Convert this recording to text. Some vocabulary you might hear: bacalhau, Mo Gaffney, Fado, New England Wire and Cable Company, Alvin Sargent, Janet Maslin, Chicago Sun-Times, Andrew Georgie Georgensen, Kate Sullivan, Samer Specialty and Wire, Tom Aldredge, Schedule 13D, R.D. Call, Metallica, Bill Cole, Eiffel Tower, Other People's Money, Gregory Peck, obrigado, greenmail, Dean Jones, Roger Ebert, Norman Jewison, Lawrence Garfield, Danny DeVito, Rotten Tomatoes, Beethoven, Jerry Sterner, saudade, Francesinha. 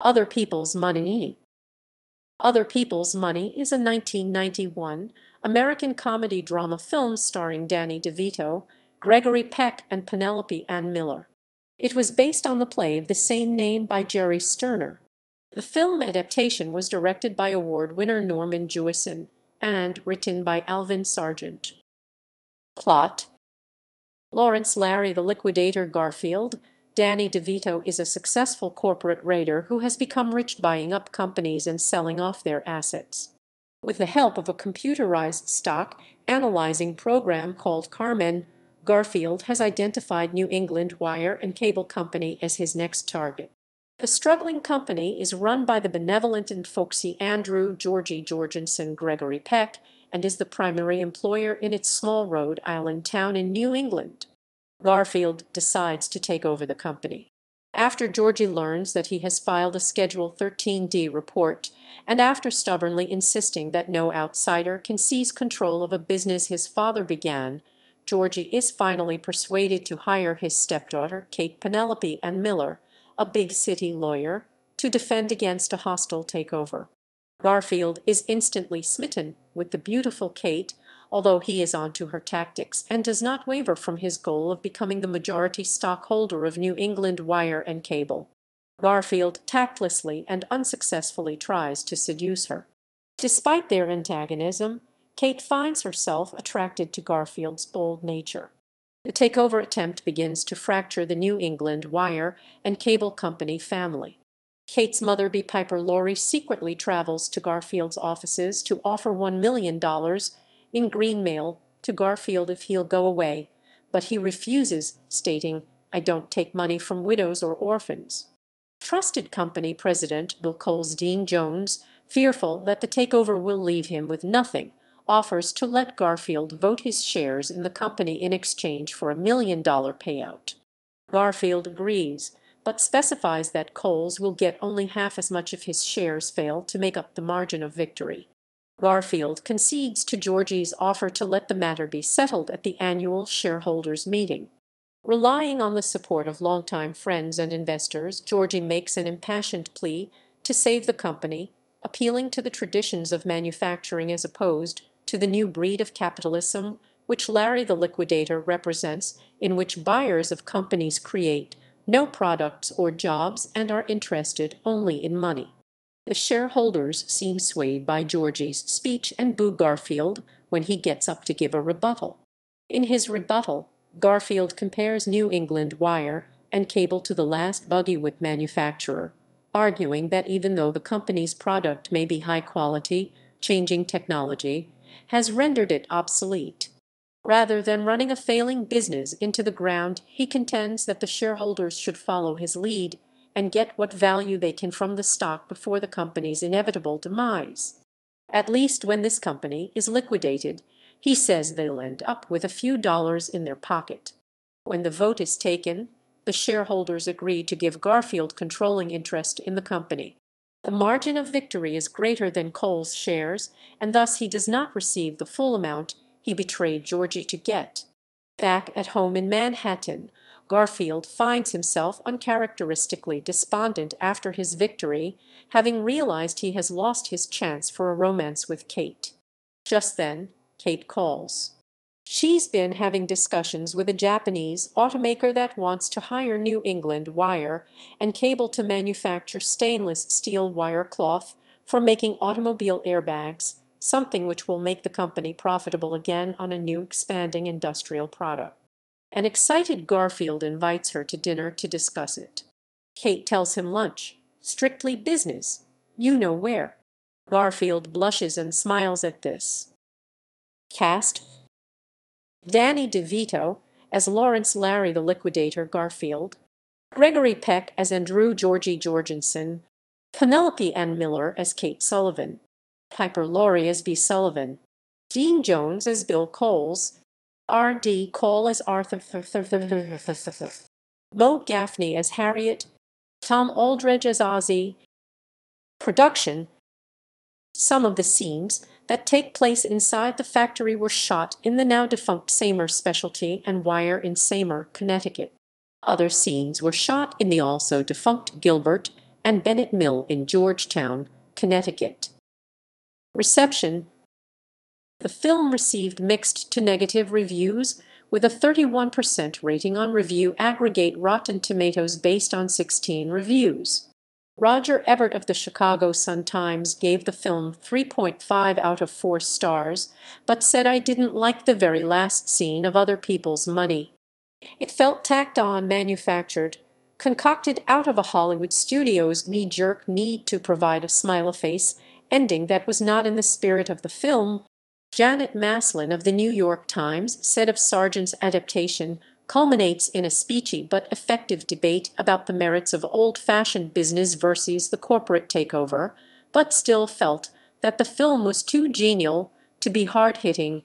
Other People's Money. Other People's Money is a 1991 American comedy-drama film starring Danny DeVito, Gregory Peck, and Penelope Ann Miller. It was based on the play of the same name by Jerry Sterner. The film adaptation was directed by award winner Norman Jewison and written by Alvin Sargent. Plot. Lawrence Larry the Liquidator Garfield, Danny DeVito, is a successful corporate raider who has become rich buying up companies and selling off their assets. With the help of a computerized stock analyzing program called Carmen, Garfield has identified New England Wire and Cable Company as his next target. The struggling company is run by the benevolent and folksy Andrew Georgie Georgensen Gregory Peck and is the primary employer in its small Rhode Island town in New England. Garfield decides to take over the company. After Georgie learns that he has filed a Schedule 13D report, and after stubbornly insisting that no outsider can seize control of a business his father began, Georgie is finally persuaded to hire his stepdaughter, Kate Penelope Ann Miller, a big-city lawyer, to defend against a hostile takeover. Garfield is instantly smitten with the beautiful Kate, although he is onto her tactics and does not waver from his goal of becoming the majority stockholder of New England Wire and Cable. Garfield tactlessly and unsuccessfully tries to seduce her. Despite their antagonism, Kate finds herself attracted to Garfield's bold nature. The takeover attempt begins to fracture the New England Wire and Cable Company family. Kate's mother, Piper Laurie, secretly travels to Garfield's offices to offer $1 million in greenmail to Garfield if he'll go away, but he refuses, stating, "I don't take money from widows or orphans." Trusted company president Bill Cole's Dean Jones, fearful that the takeover will leave him with nothing, offers to let Garfield vote his shares in the company in exchange for $1 million payout. Garfield agrees, but specifies that Coles will get only half as much if his shares fail to make up the margin of victory. Garfield concedes to Georgie's offer to let the matter be settled at the annual shareholders' meeting. Relying on the support of longtime friends and investors, Georgie makes an impassioned plea to save the company, appealing to the traditions of manufacturing as opposed to the new breed of capitalism which Larry the Liquidator represents, in which buyers of companies create no products or jobs and are interested only in money. The shareholders seem swayed by Georgie's speech and boo Garfield when he gets up to give a rebuttal. In his rebuttal, Garfield compares New England Wire and Cable to the last buggy whip manufacturer, arguing that even though the company's product may be high quality, changing technology has rendered it obsolete. Rather than running a failing business into the ground, he contends that the shareholders should follow his lead and get what value they can from the stock before the company's inevitable demise. At least when this company is liquidated, he says, they'll end up with a few dollars in their pocket. When the vote is taken, the shareholders agree to give Garfield controlling interest in the company. The margin of victory is greater than Cole's shares, and thus he does not receive the full amount he betrayed Georgie to get. Back at home in Manhattan, Garfield finds himself uncharacteristically despondent after his victory, having realized he has lost his chance for a romance with Kate. Just then, Kate calls. She's been having discussions with a Japanese automaker that wants to hire New England Wire and Cable to manufacture stainless steel wire cloth for making automobile airbags, something which will make the company profitable again on a new expanding industrial product. An excited Garfield invites her to dinner to discuss it. Kate tells him lunch, strictly business, you know where. Garfield blushes and smiles at this. Cast. Danny DeVito as Lawrence Larry the Liquidator Garfield, Gregory Peck as Andrew Georgie Georgensen, Penelope Ann Miller as Kate Sullivan, Piper Laurie as B. Sullivan, Dean Jones as Bill Coles, R.D. Call as Arthur, Mo Gaffney as Harriet, Tom Aldredge as Ozzy. Production. Some of the scenes that take place inside the factory were shot in the now-defunct Samer Specialty and Wire in Samer, Connecticut. Other scenes were shot in the also-defunct Gilbert and Bennett Mill in Georgetown, Connecticut. Reception. The film received mixed to negative reviews, with a 31% rating on review aggregate Rotten Tomatoes based on 16 reviews. Roger Ebert of the Chicago Sun-Times gave the film 3.5 out of 4 stars, but said, "I didn't like the very last scene of Other People's Money. It felt tacked on, manufactured, concocted out of a Hollywood studio's knee-jerk need to provide a smile-a-face ending that was not in the spirit of the film." Janet Maslin of the New York Times said of Sargent's adaptation, "culminates in a speechy but effective debate about the merits of old-fashioned business versus the corporate takeover, but still felt that the film was too genial to be hard-hitting